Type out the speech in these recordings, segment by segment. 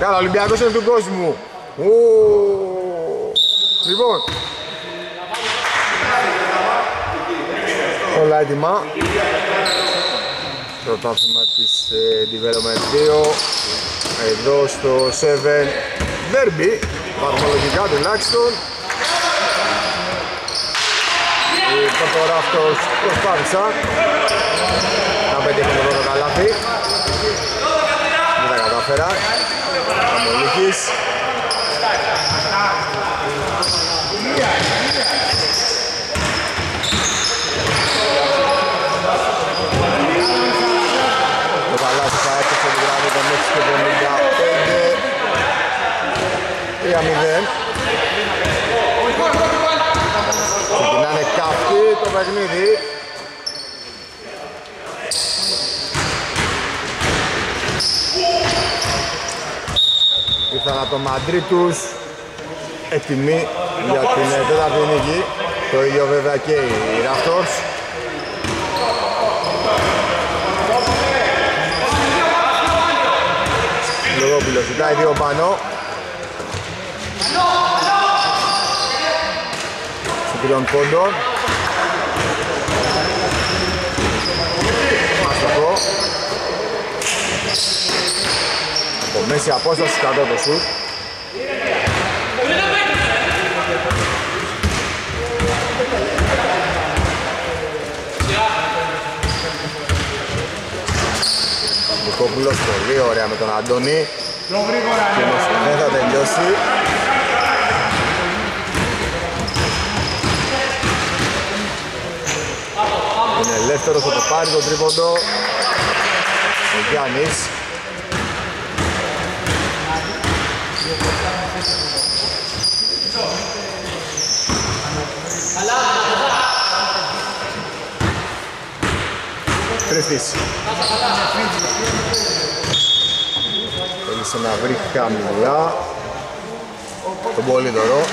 Καλά, Ολυμπιακός είναι του κόσμου. Λοιπόν, όλα έτοιμα. Το πάθημα της Development 2 εδώ στο 7 Derby, βαθμολογικά τουλάχιστον. Το φορά αυτός προσπάθησα να πετύχει το πρώτο καλάθι. Δεν τα κατάφερα. Αμολύχης. Το Παλάσι θα έπαιξε την γραμμή των 6.75. 3-0. Ξεκινάνε κάποιοι το παιχνίδι. Ήρθαν από το Μαντρί τους ετοιμή για την τέταρτη νίκη. Το ίδιο βέβαια και οι Raptors. Λογόπουλος ζητάει δύο πάνω. Τριών πόντων. Μαστοχό. Από μέση απόσταση κατά το σουτ. Λουκόπουλος πολύ ωραία με τον Αντώνη. Και όμως δεν θα τελειώσει. Είναι ελεύθερος, θα το πάρει το τρίποντο ο Γιάννης. Τρίφτης. Θέλησε να βρει καμιλιά τον Πολύδωρο.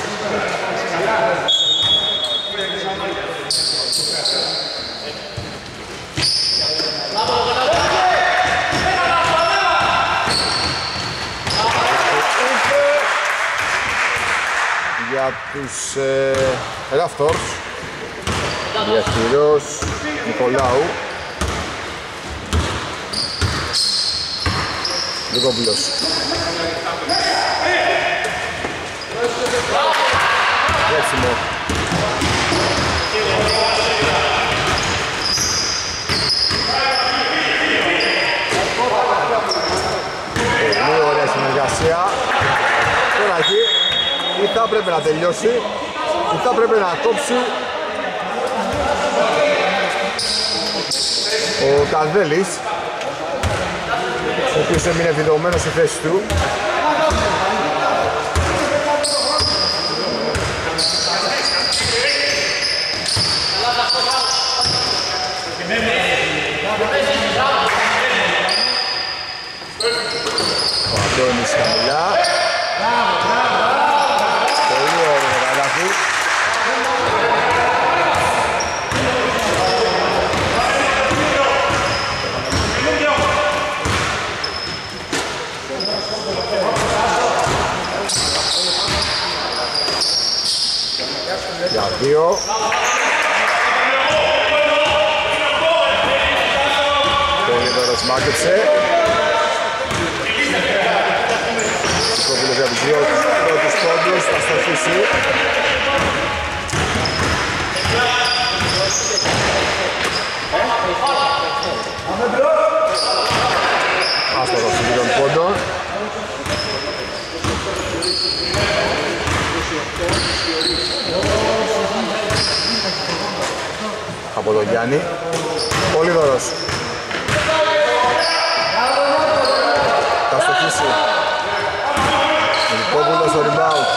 Για τους Raptors, διαχειρός Νικολάου. Λουκόπουλος. Βέψιμο. Πολύ ωραία συνεργασία. Τώρα εκεί. Ή θα πρέπει να τελειώσει, ή θα πρέπει να κόψει ο Καρδέλης, ο οποίος έμεινε βιδωμένος στη θέση του. Ο Αντώνης χαμηλά. Δύο. Πολύδωρος μάκεψε. Κόβιλος για τους δύο πρώτους πόντους, θα σταθήσει. Άστοχος των δύο πόντων. Από τον Γιάννη, Πολύδωρος. Θα στοχίσει. Λουκόπουλος στο rebound.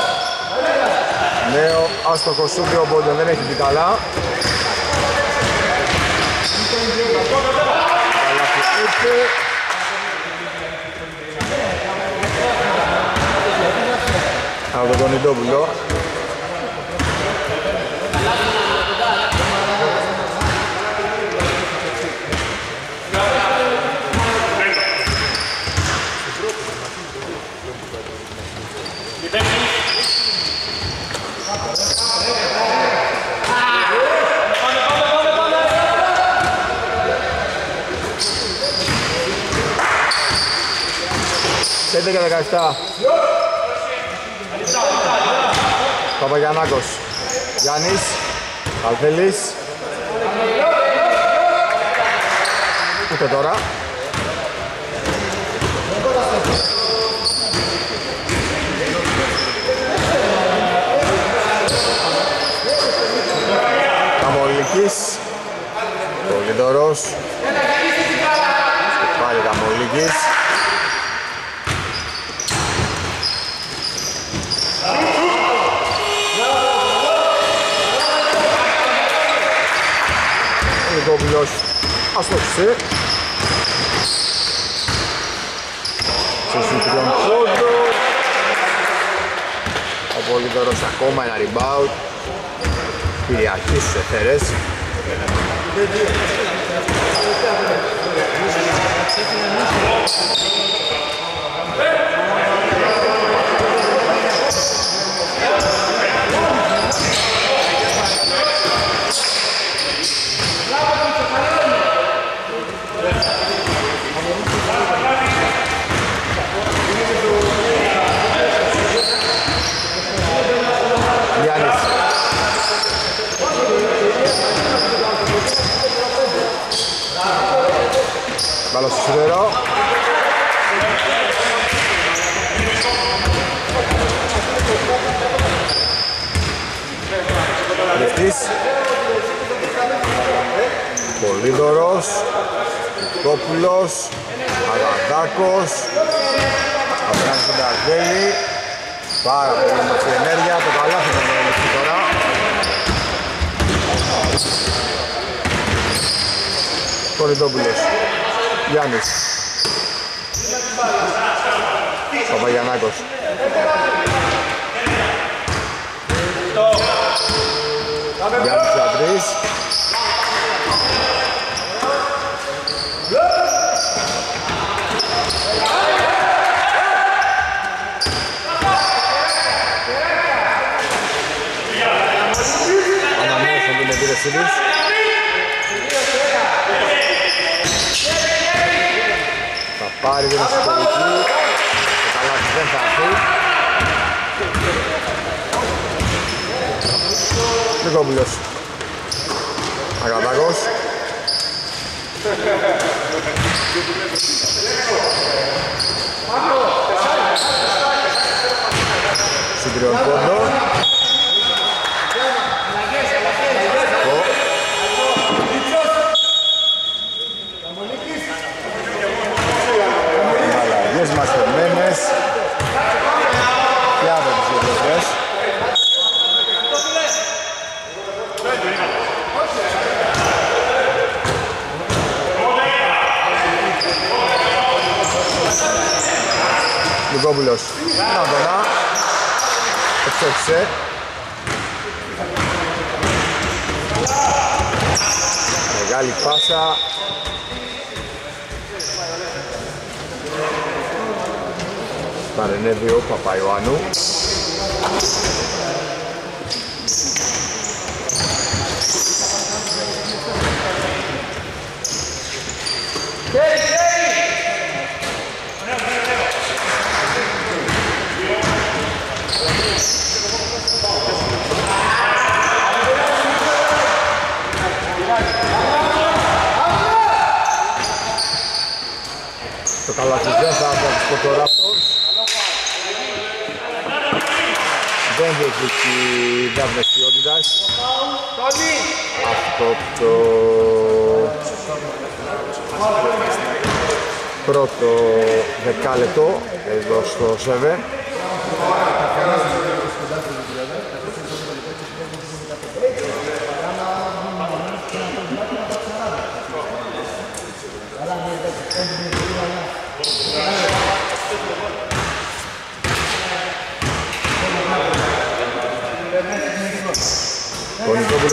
Νέο άστοχο σουτ, δύο πόντων, δεν έχει πει καλά. Από τον Ιντόπουλο. 11-17. Παπαγιαννάκος, Γιάννης, Αλφελής. Ούτε τώρα. Καμολικής, Κολυντορός. Και πάλι Καμολικής. Κόβιλος αστόχησε. Ξέσουν τον πόντο. Ο Πολυδωρός ακόμα ένα rebound. Κυριαρχής στους εθέρες. Καλώς στο σιδερό. Λευτής. Πολύδωρος. Κόπουλος. Αγαδάκος. Απέναντι στον Ταρδέλη. Πάρα πολύ μοξή ενέργεια. Το καλάθι θα βρεθεί τώρα. Κορυντόπουλος. Γιάννης, Παπαγιαννάκος, Γιάννης Λατρής, αναμνέωσαν την επίδευση της. Πάρει την εσωτερική, το καλάθι δεν θα έρθει. Νικόπουλος, Αγαδάκος. Συντριών πόντο. Λουκόπουλος, Ναμπονά, εξόχισε. Μεγάλη πάσα. Παρενέδιο Παπαϊωάννου. Το καλατζιζέν θα αποκτήσει το Ράπτορς. Δεν διεκδικεί δάβλες ποιότητας. Αυτό το πρώτο δεκάλεπτο εδώ στο ΣΕΒΕ. Ο Νικόπουλος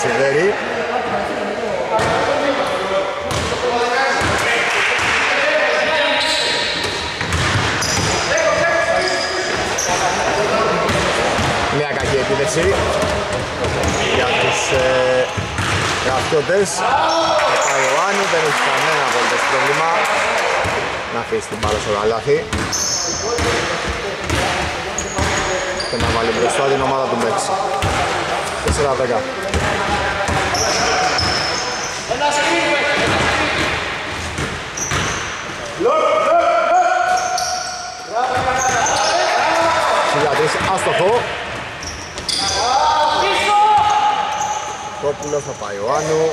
Σιδέρη. Μια κακή επίδευση για τους γραφτιώτες. Ο Ιωάννη δεν έχει κανένα απολύτως πρόβλημα να αφήσει την μπάλα στο καλάθι και να βάλει μπροστά την ομάδα του Μέξη. 4-10. Σιλιατής άστοχο. Κόπουλος θα πάει ο Άνου.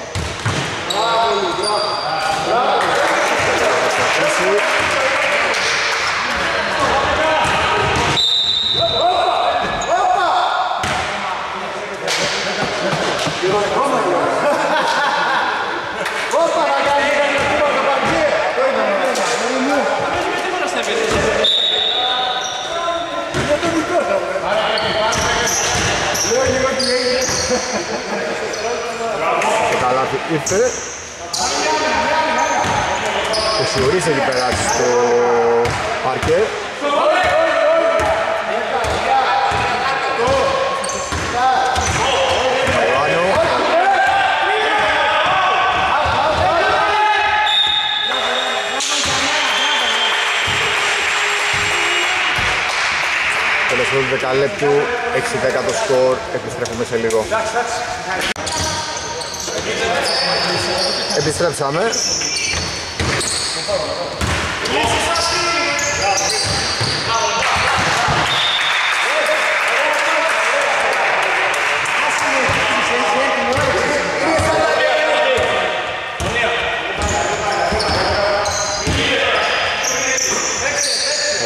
Το καλάθι ήρθε. Το σιωρίζει εκεί πέρα στο παρκέ. Τέλος του δεκαλέπτου, 6-10 το σκορ, επιστρέφουμε σε λίγο. Επιστρέψαμε.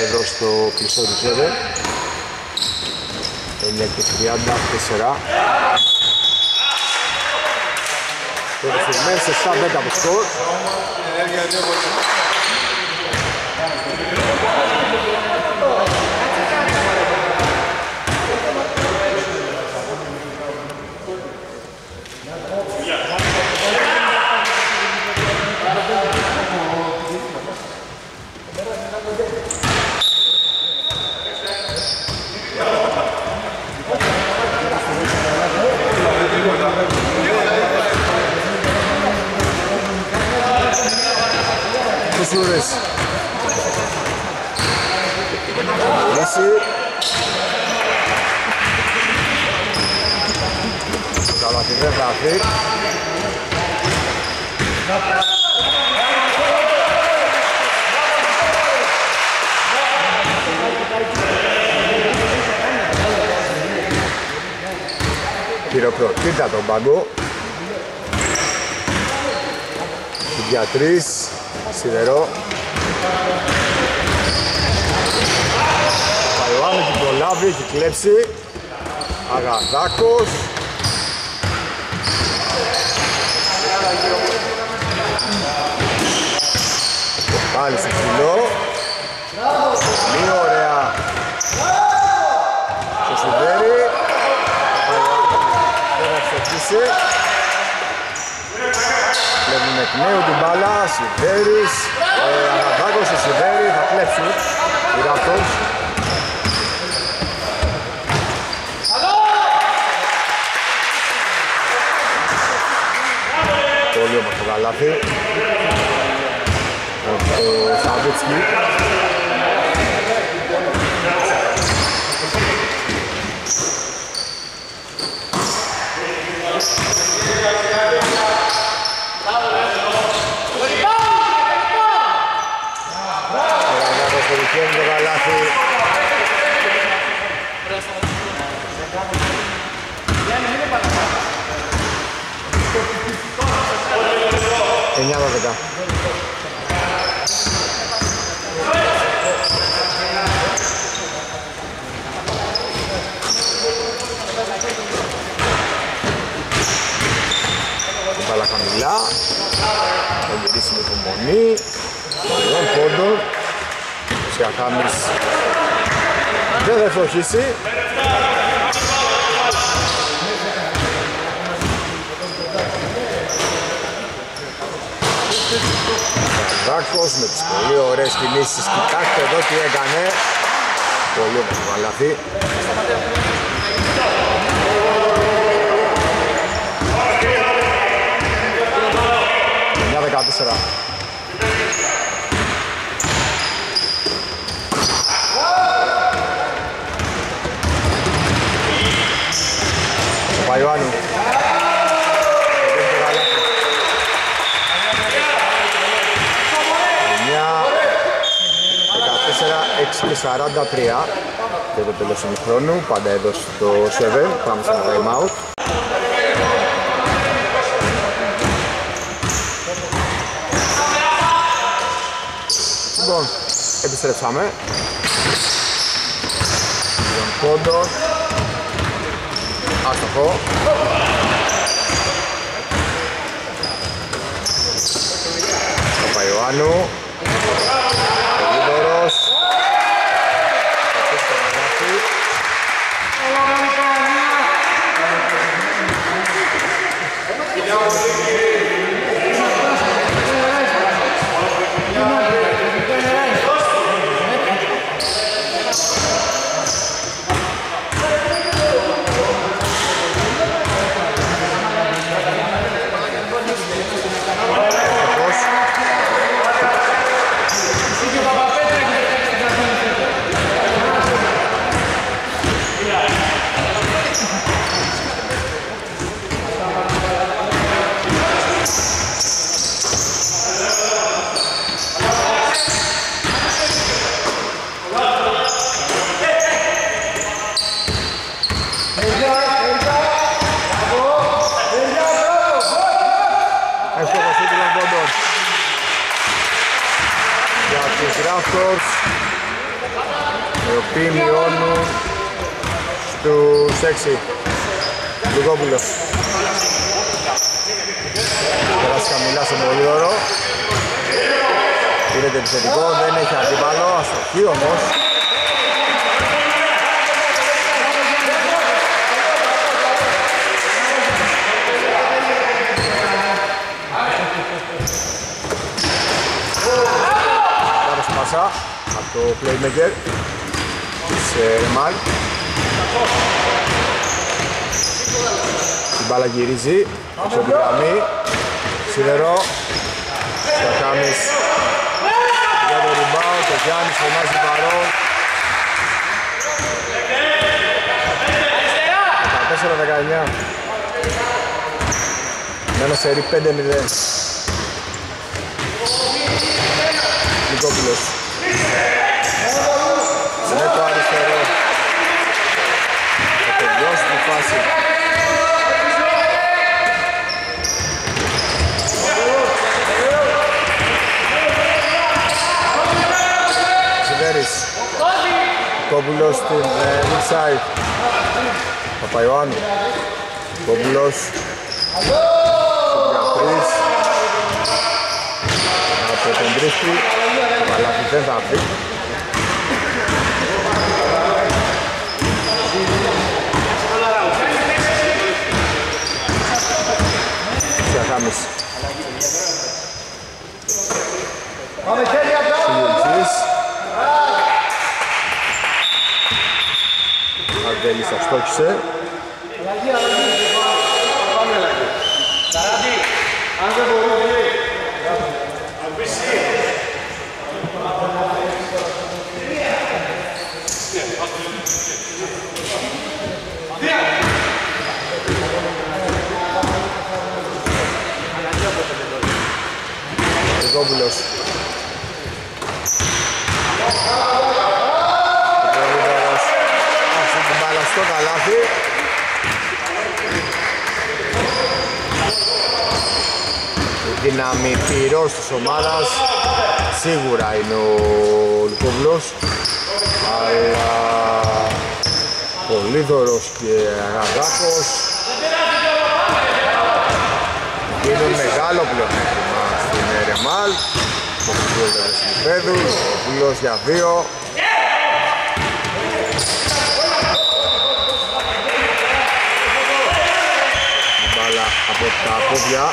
Εδώ στο κλειστό του χέρι. 9 και 34. Περιφερμένες σε 10 από σκορ. Σουρές. Λύση. Καλά τη δεν θα έρθει. Χειροκροτήτα τον πάγκο. Για τρεις. Σιδερό. Παλαιοάνου την προλάβει, έχει κλέψει. Αγαδάκος. Πάλι στο ψηλό. Μη ωραία. Στο Σιδέρι. Δεν θα ξεχίσει. Βλέπουμε εκ νέου την μπάλα, Σιδέρης, Αναδάκος και Σιδέρη θα κλέψουν οι Raptors. Πολύ όμορφο καλάθι. Ο Σαββίτσκι. Παλά χαμηλά, εγγυητής με υπομονή, παλιών πόντων, ο Σιακάμις δεν θα ευστοχίσει. Παπαδάκος με τις πολύ ωραίες κινήσεις. Κοιτάξτε εδώ τι έκανε. Πολύ ωραίο καλάθι. Ο Παϊωάνου. Και 43 και το τέλος του χρόνου, πάντα εδώ στο 7, πάμε στο time out. Λοιπόν, επιστρέψαμε. Τον κόντο, άστοχο. Ο Παϊωάνου. Οι οποίοι μειώνουν στους 6. Λουδόπουλος περάσει χαμηλά στον Πολύωρο, πήρε επιθετικό, δεν έχει αντίπαλο, αστοχή όμως. Από το playmaker της Ρεμάλ. Την μπάλα γυρίζει από την γραμμή. Σιδερό. Σταχάμις για το rebound. Το Γιάννης φωνάζει παρό. 14-19. Με ένα σερί 5-0. Νικόπουλος με το αριστερό θα τελειώσει τη φάση. Σιδέρης Νικόπουλος στην inside. Παπαϊωάννου Νικόπουλος Καπρίς από τον Τρίφτη. Αλλά δεν θα βρει. Ξεχάμιση. Συγγελτής. Αντέλης αυστόχησε. Κόμπουλος. Κόμπουλος. Αυτή την μπάλα στο καλάθι. Η δύναμη πυρός της ομάδας σίγουρα είναι ο Λουκόβουλος, αλλά Πολύδωρος και Αγαδάκος γίνουν μεγάλο πλεονέκτημα. Ρεμάλ, το Πέδου, ο Βουλός για 2. Η μπάλα από τα πόδια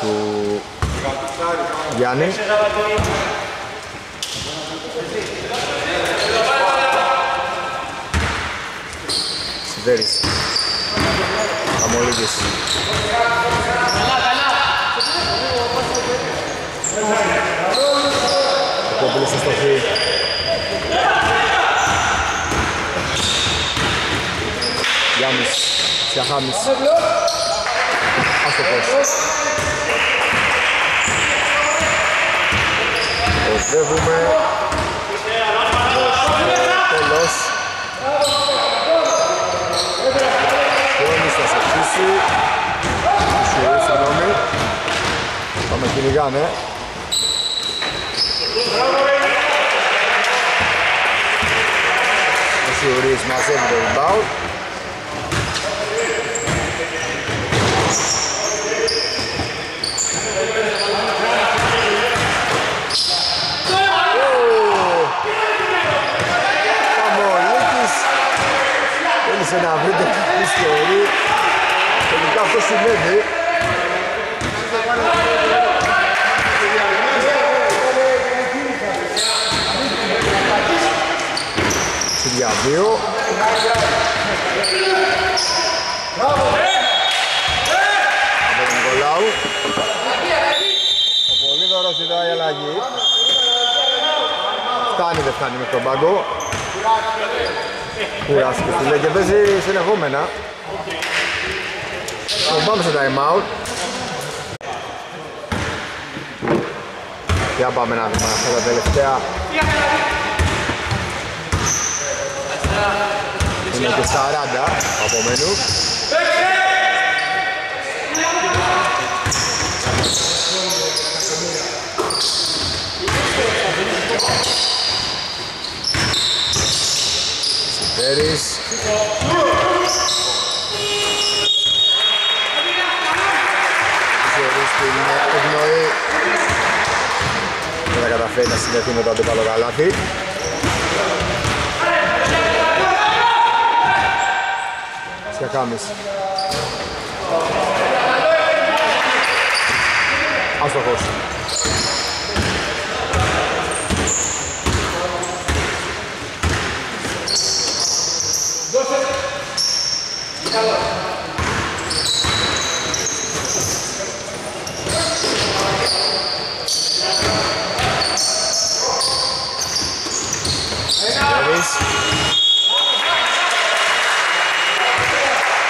του Γιάννη. Σιδέρης. Αμολύγης. Το κόμπλος στο στοχή. Γιάννης. Σιαχάμης. Αστοχός. Οδεύουμε. Τέλος. Φόνης θα σε αρχίσει. Συγγνώμη. Θα με κυνηγάνε. Ο Σιουρίς μαζεύει το rebound. Σε να βρείτε την ιστορία, τελικά αυτό συνέβη. Συριά 2. Από τον Νικολάου. Ο Πολύδωρος ζητάει αλλαγή. Φτάνει, δεν φτάνει με τον πάγκο. Κουράστηκε στη λέει και παίζει συνεχόμενα. Πάμε στο time out. Για πάμε να δούμε αυτά τα τελευταία. Είναι και 40 από μενού. Σιδέρης. Σιδέρης την ευνοεί. Δεν θα καταφέρει να συνδεθεί με το αντίπαλο καλάθι. Σιακάμις. Αστοχός.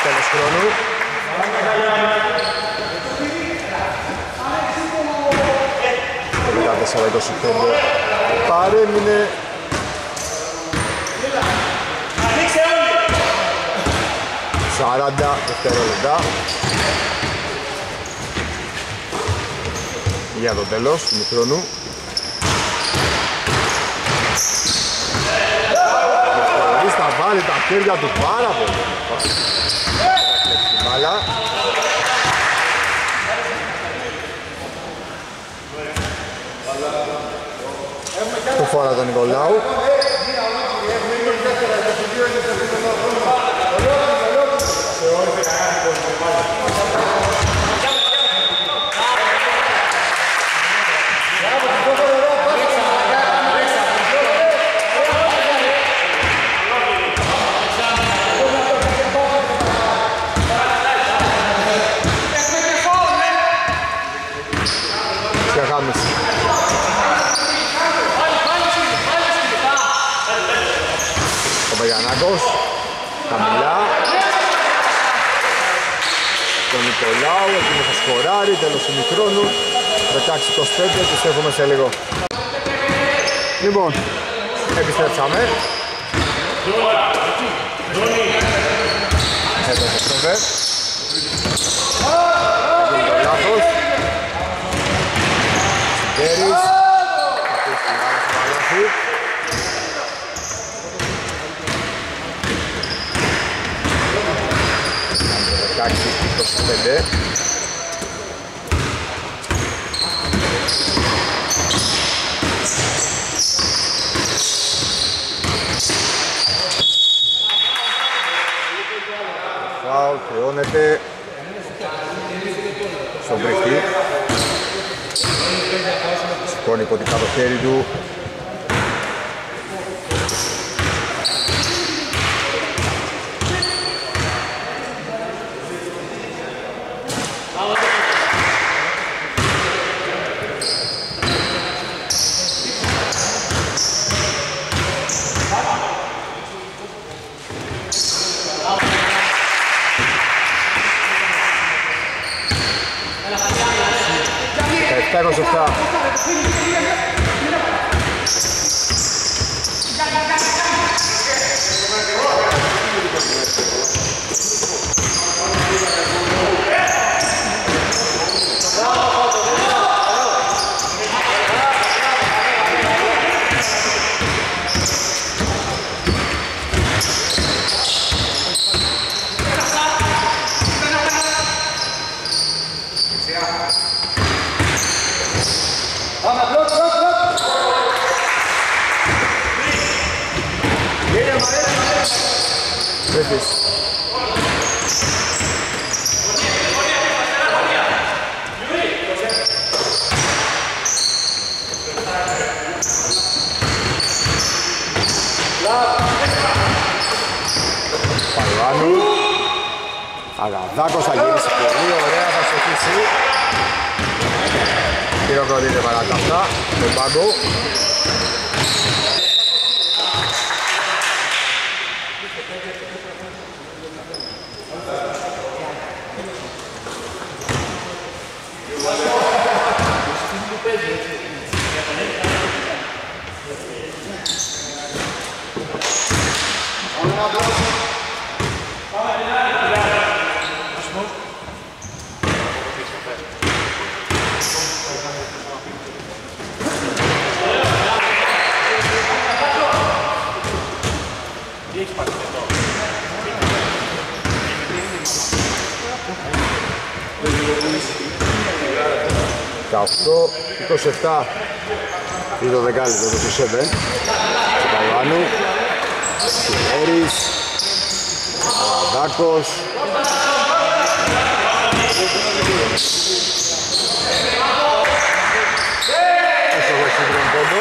Τέλος χρόνου. Παρέμεινε. Ανοίξτε όλοι. 40 δευτερόλεπτα. Για το τέλος του χρόνου. Θα βάλει τα χέρια του πάρα πολύ. Του φορά τον Νικολάου. Καμιλά. Τον Νικολάου, εκείνο θα σκοράρει, τέλος του μικρόνου. 16-25, επιστρέφουμε σε λίγο. Λοιπόν, επιστρέψαμε. Εδώ επιστρέφε. Έγινε το λάθος. Σιντέρης. Εντάξει, 25. Φάουλ, χρεώνεται στον βρεχτή. Σηκώνει κοντικά το χέρι του. Δάκος θα γυρίσει πολύ ωραία, θα στοχίσει. Χειροκροτείτε παρακαλώ, τον πάγκο. Αυτό 27 είναι το δεκάλυτο του 7 του Παλβάνου. Συγχώρης Αδάκος έστω το σύντρον πόντο.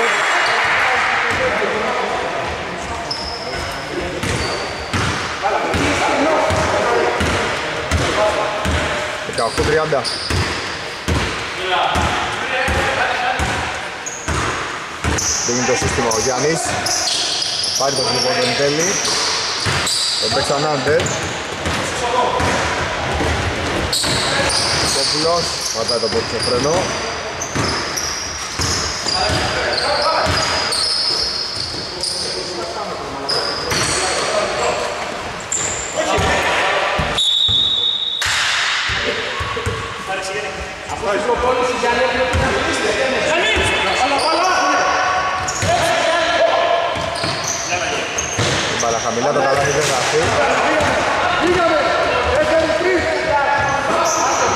Δεκαοχτώ 30. Δίνει το σύστημα ο Γιάννης. Πάρει το σύστημα τον Τέλη. Τον παίξαν άντερ. Κόπουλος. Πατάει το πόδι στο φρένο. Αλλά χαμηλά το καλάθι δεν θα έρθει.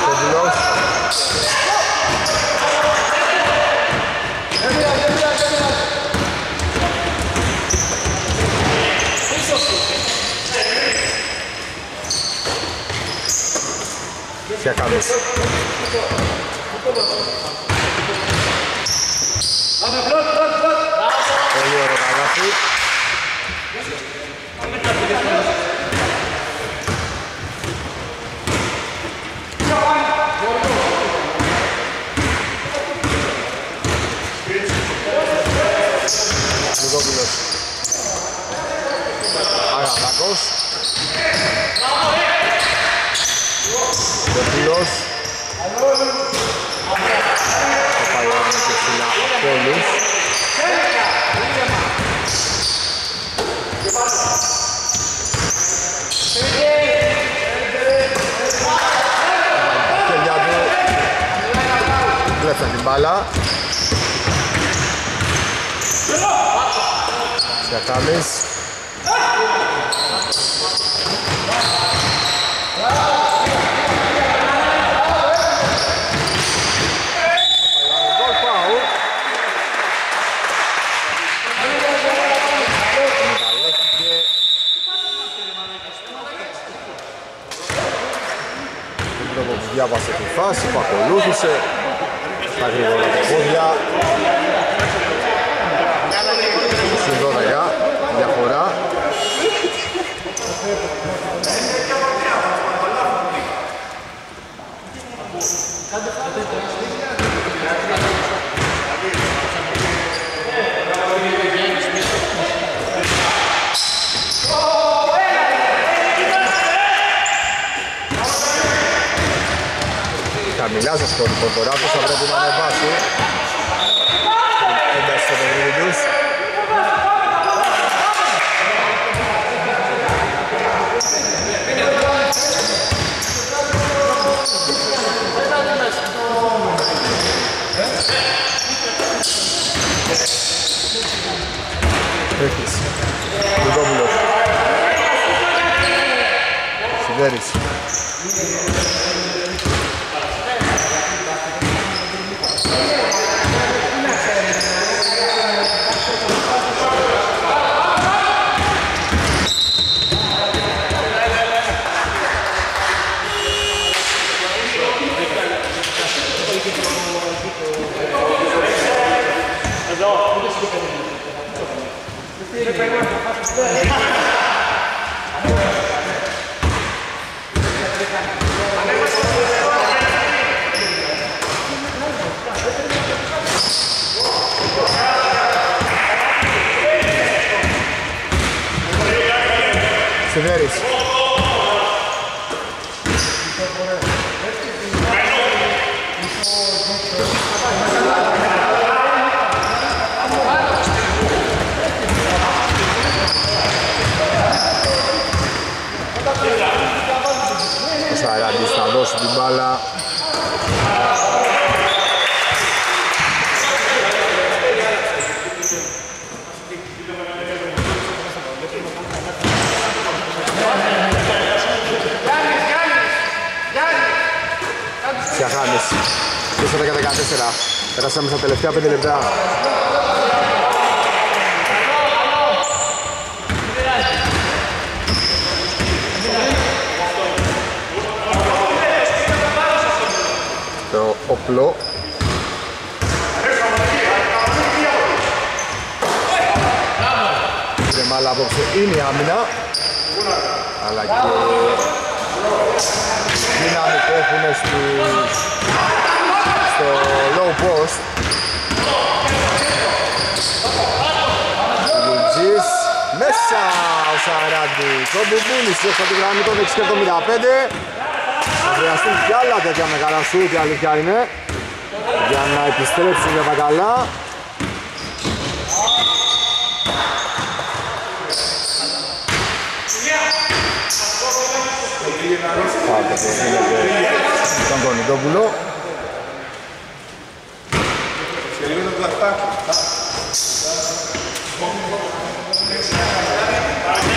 Κοπουλός. Ποια κάνεις. Πολύ ωραίο καλάθι. Λουδόπουλος. Αγαδάκος. Λουδόπουλος. Θα πάει ο Άγνος και ψηλά από όλους. Κλέψαν την μπάλα. Σιακάμις. Διάβασε τη φάση που ακολούθησε. στα γρήγορα τα πόδια. Συν 12 διαφορά. Μιλάς αυτό λοιπόν τώρα, πως θα πρέπει να ανεβάσει. Εντάξει στον Ευρύδης. Έχεις. Λουδόμυλος. Σιδέρης. Σιδέρης. Σαράντης θα δώσει την μπάλα. Ξαχάνεις. 4-14. Περάσαμε στα τελευταία 5 λεπτά. Το όπλο. Ρεμάλ απόψε είναι η άμυνα. Αλλά και δύναμη που έχουν στο low post. Λουτζής μέσα ο Σαράντης. Ο Μπουμπούνης έξω από τη γραμμή των 6.75. Θα χρειαστούν κι άλλα τέτοια μεγάλα σουτ, η αλήθεια είναι, για να επιστρέψουν για τα καλά. Πάτε το γίνεται τον Κονιτόπουλο.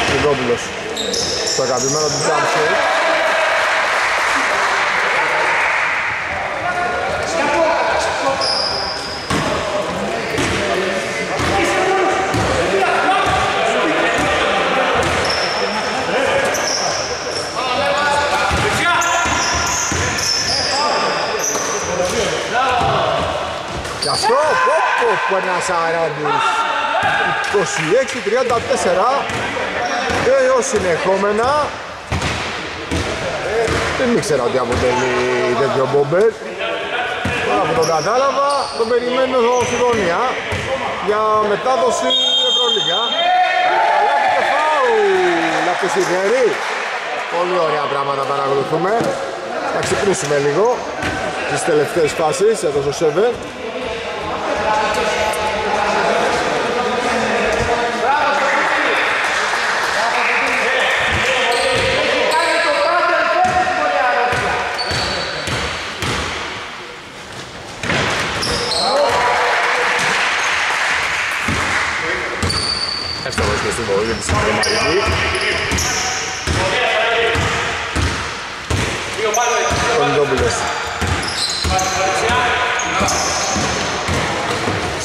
Κονιτόπουλος στο αγαπημένο του jump shot. Αυτό που ένα Σαράντης 26-34 και ως συνεχόμενα δεν ήξερα ότι αποτελεί τέτοιο μπομπερ. Τώρα που τον κατάλαβα τον περιμένω εδώ στη γωνία για μετάδοση Ευρωλίγα. Αλλά και φάουλ από τη Σιδέρη. Πολύ ωραία πράγματα παρακολουθούμε. Θα ξυπνήσουμε λίγο τις τελευταίες φάσεις εδώ στο σεβερ.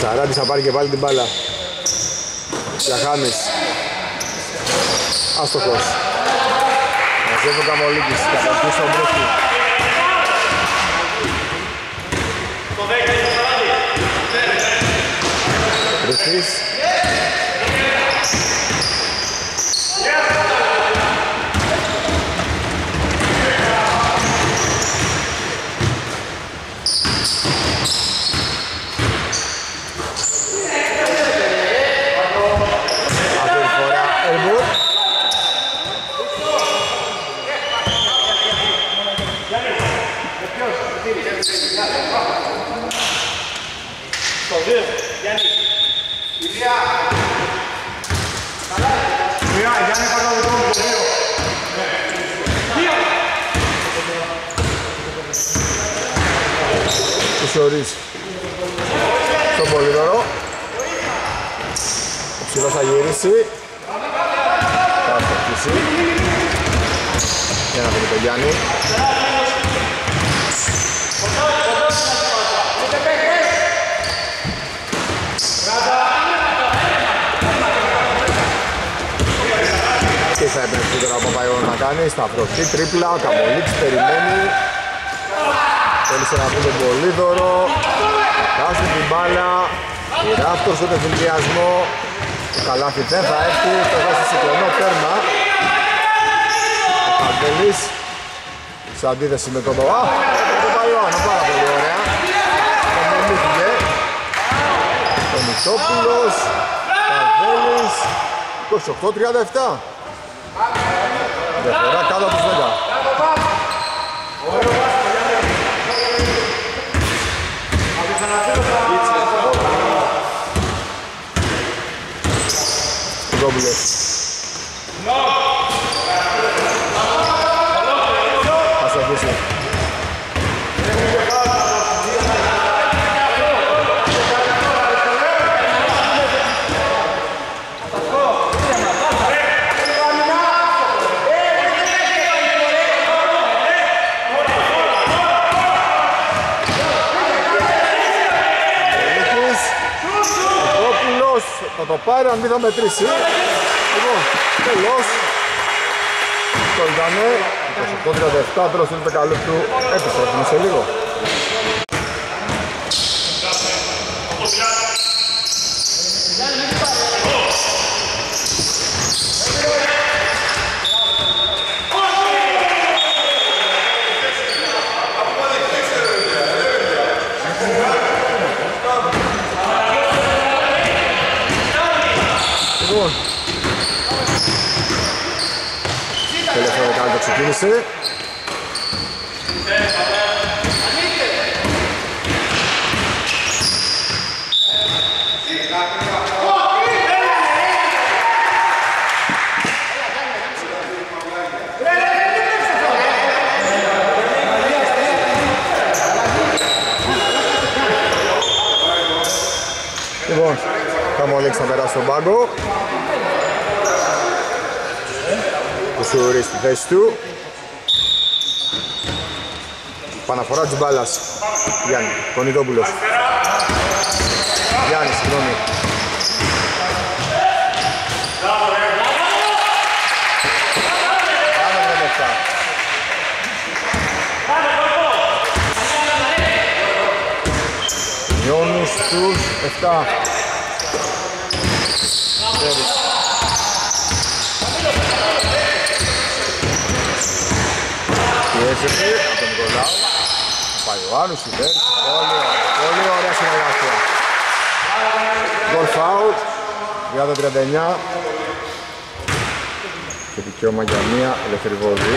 Σαράντης θα πάρει και πάλι την μπάλα. Τσαχάνης. Άστοχος. Μαζεύει ο Καμολίκης. Καταρχή στον Μπρούχτη. Στον πολύδωρο ο ψηλός θα γυρίσει, θα αυτοκτήσει και να βρει τον Γιάννη. Τι θα επενεχθεί τώρα ο Παπαγιώνα να κάνει, σταυρωθεί, τρίπλα, ο Καμολίτς περιμένει. Θέλησε να βρει τον Πολύδωρο, κάσει την μπάλα, η Raptors ούτε φιλδιασμό, το καλάθι δεν θα έρθει, το βάζει συγκλονό τέρμα. Ο Παντελής, σε αντίθεση με τον Δωά, τον Παλαιόνα, πάρα πολύ ωραία. Τον Μελίχυγε, τον Μητσόπουλος, Παντελής, 28-37. Διαφορά κάτω από τους 10. Ας αφήσει. Θα το πάρει αν μη θα μετρήσει. Τέλος, το ήταν 28-37, τέλος του δεκαλέπτου, επιστρέφουμε σε λίγο. Ξεκίνησε. Λοιπόν, θα μου Αλέξη να περάσει στον πάγκο. Ο Σουρής στη θέση του. Παναφορά της μπάλας. Γιάννη, τον Ιδόπουλος. Γιάννη, συγγνώμη. Πάμε με λεφτά. Γιώνου στους 7. Πιέζεται από τον Νικολάου, Παϊωάνου, Σιβέρ, πολύ ωραία συνεργασία. Golf out, 30-39 και δικαίωμα για μία ελεύθερη βολή.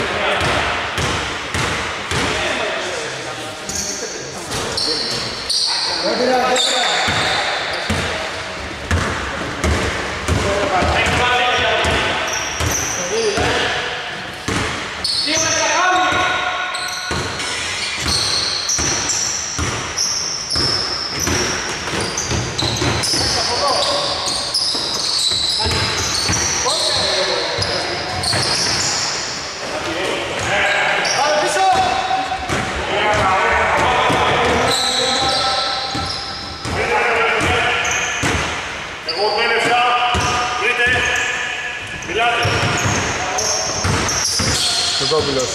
Κόμπιλος.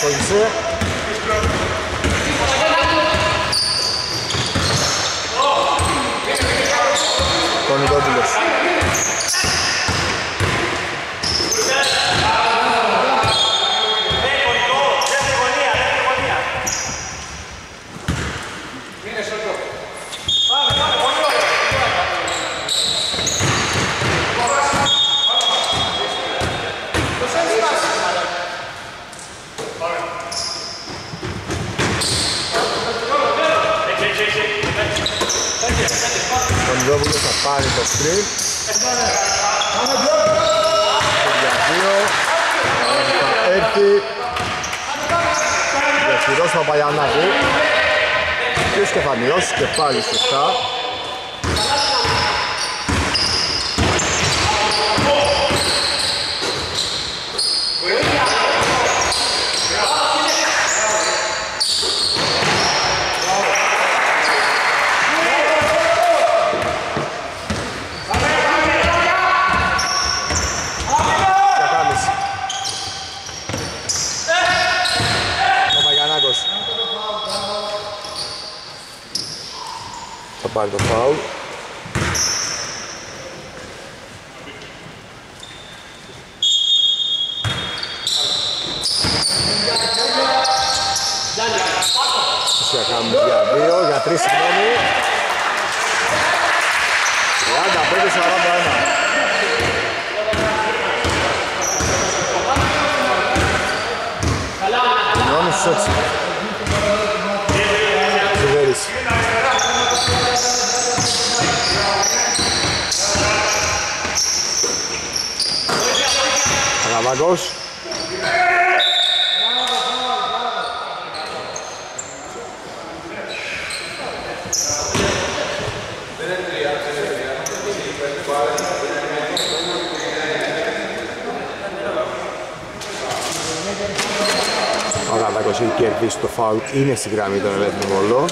ασχοληθεί. Τον Ιδόντυλος. Ο Ιδόντυλος θα πάρει το στρίπ. Θα έρθει Γεφυρός Παπαγιαννάκου και ο Στεφανιός και πάλι σωστά. Θα πάρει το φάουλ. Θα κάνουμε για 2, για 3 συγγνώμη. 35-41. Νόμισης έτσι. Φιβέρης. Αναβάγκος. Ο Αναβάγκος έχει κερδίσει το φάουλ, είναι στη γραμμή των ελεύθερων βολών.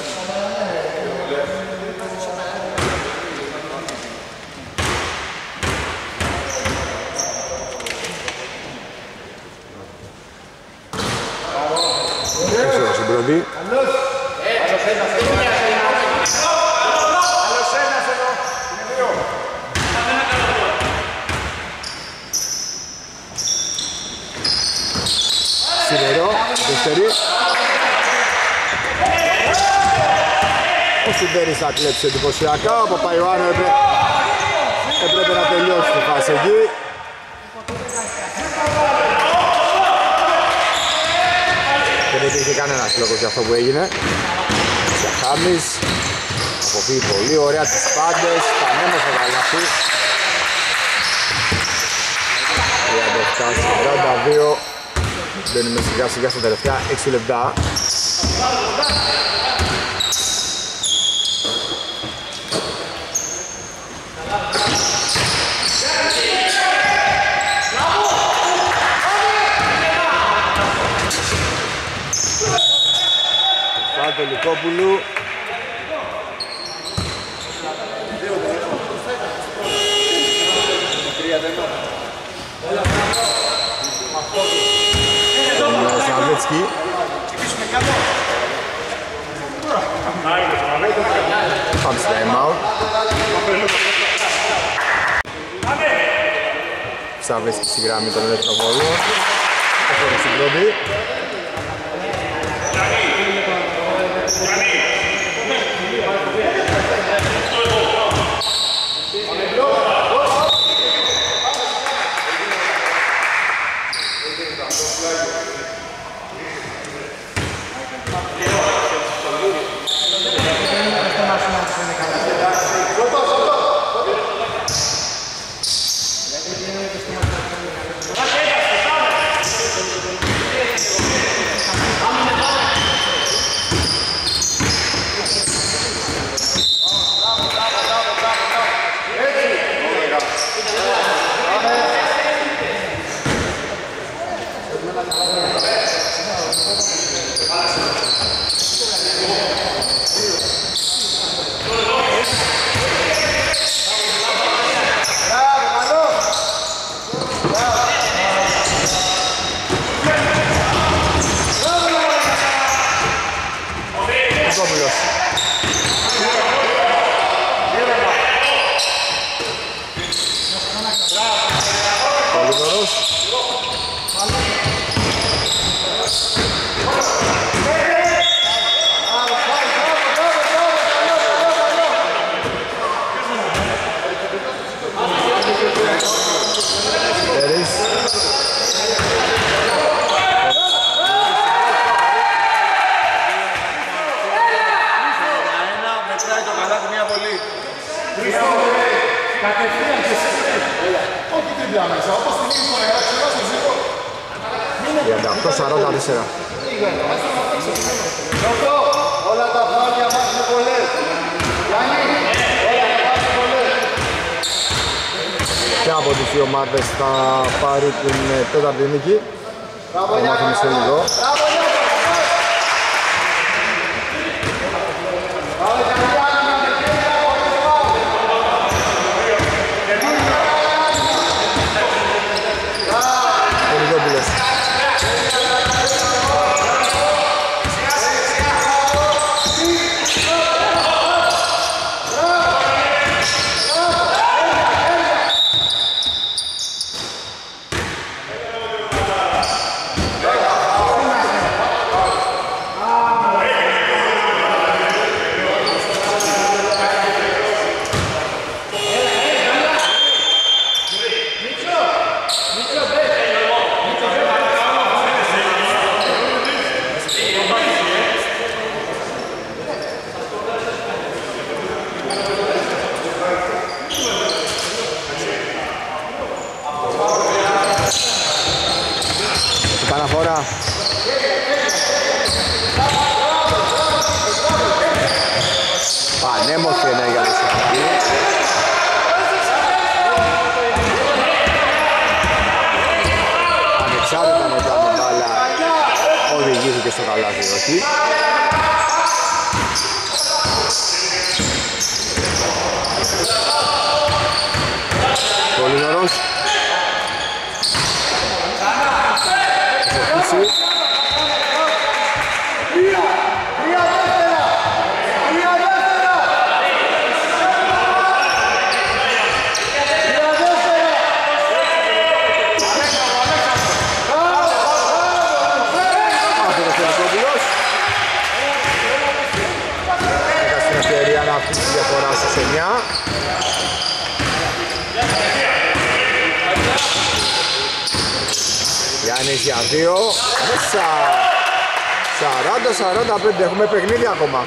Θα κλέψει εντυπωσιακά, ο Παπαϊωάννου έπρεπε να τελειώσει τη φάση εκεί. Δεν υπήρχε κανένας λόγος για αυτό που έγινε. Για Χάμις, αποφύγει πολύ ωραία τις πάντες, κανένας θα βάλει αυτή. 37-42, μπαίνουμε σιγά σιγά στα τελευταία 6 λεπτά. Το Λυκόπουλου. Σαλβέτσκι. Πάμε στα ΕΜΑΟ. Σαλβέτσκι στη γραμμή των ελεύθερων βολών. Έχοντας την πρώτη. Gracias. Βάζει το καλάθι μια βολή. Χριστόφορε, κατευθείαν και σύντροφοι. Όχι τριμπλά μέσα, όπως την ίδια φορεγά, ξεχάσουν ζήτω. 38-44. Νοτώ, όλα τα φάρια μας είναι πολλές. Γιάννη, όλα τα φάρια είναι πολλές. Και από τις δύο ομάδες θα πάρει την τέταρτη νίκη. Μπράβο Γιάννη. Για 2, μέσα! 40-45, έχουμε παιχνίδι ακόμα.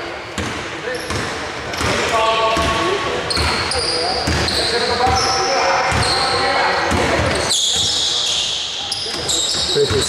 Φίτης.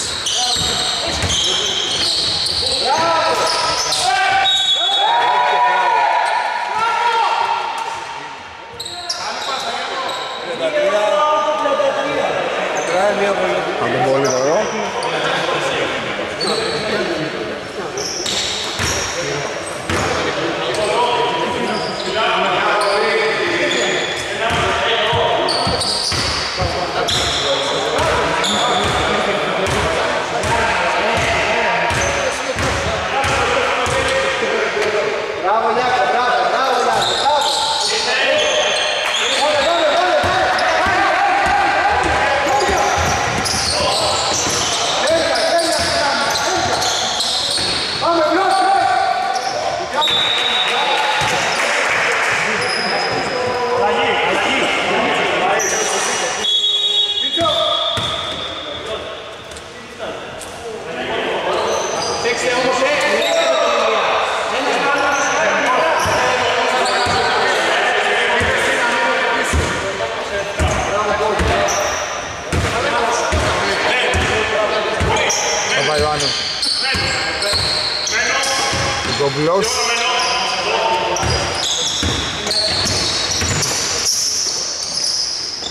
Κομπλός.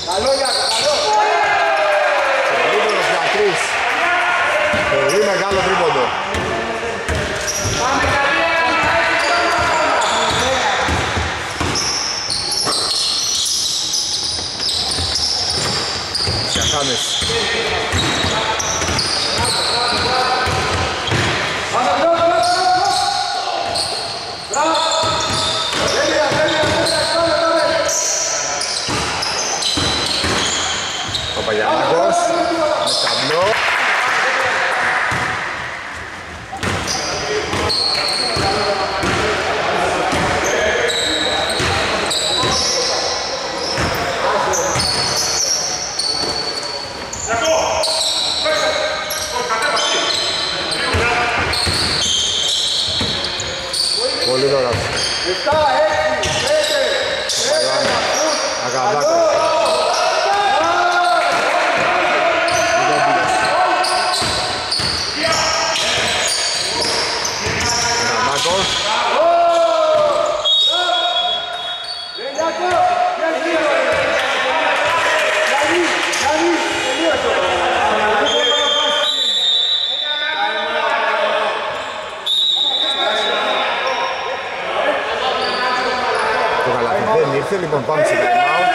Καλό Γιάννη, καλό! Περίπονος Λατρής. Πολύ μεγάλο τρίποντο. Σιαχάμες. Let's go! Δεν ήρθε, λοιπόν πάμε σε timeout.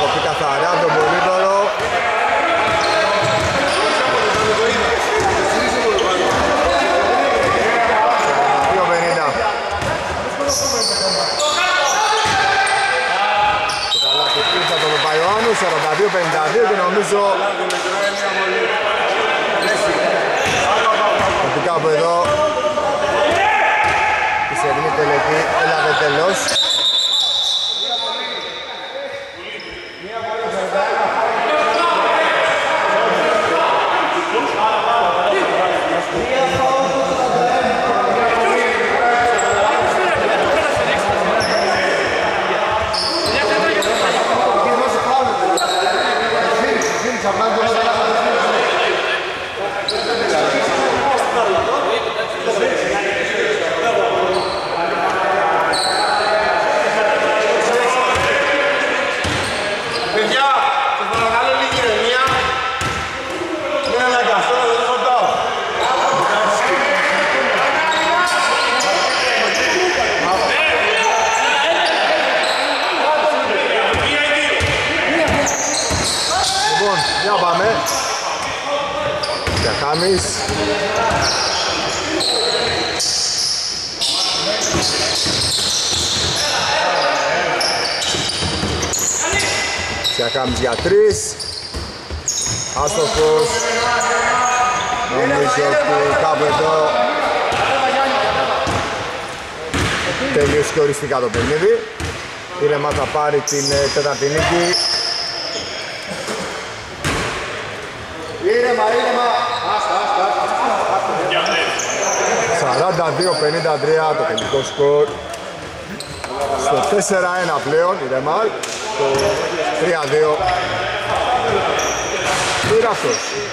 Κοπή καθαρά τον πολύτωρο. Το καλάκι ήρθα τον Παϊόνου 42-52 και νομίζω ότι κάπου εδώ η σερνή τελετή έλαβε τελώς. Τσιακάμις για τρεις. Άστοχος. Νομίζω ότι κάπου εδώ τελείωσε και οριστικά το παιχνίδι. Η Ρεμάλ θα πάρει την τέταρτη νίκη. Ήρεμα 42-53 το τελικό σκορ. Στο 4-1 πλέον η Ρεμάλ. Το 3-2. Πήρε αυτός.